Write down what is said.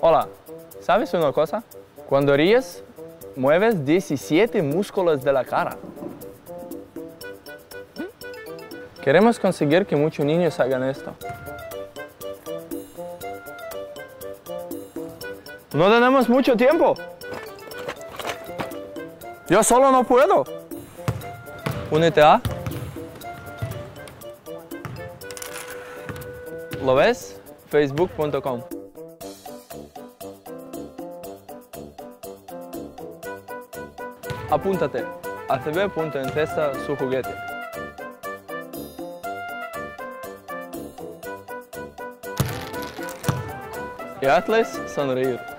Hola, ¿sabes una cosa? Cuando ríes, mueves 17 músculos de la cara. Queremos conseguir que muchos niños hagan esto. No tenemos mucho tiempo. Yo solo no puedo. Únete a... ¿Lo ves? Facebook.com. Apúntate. ACB.Encesta su juguete. Y hazles sonreír.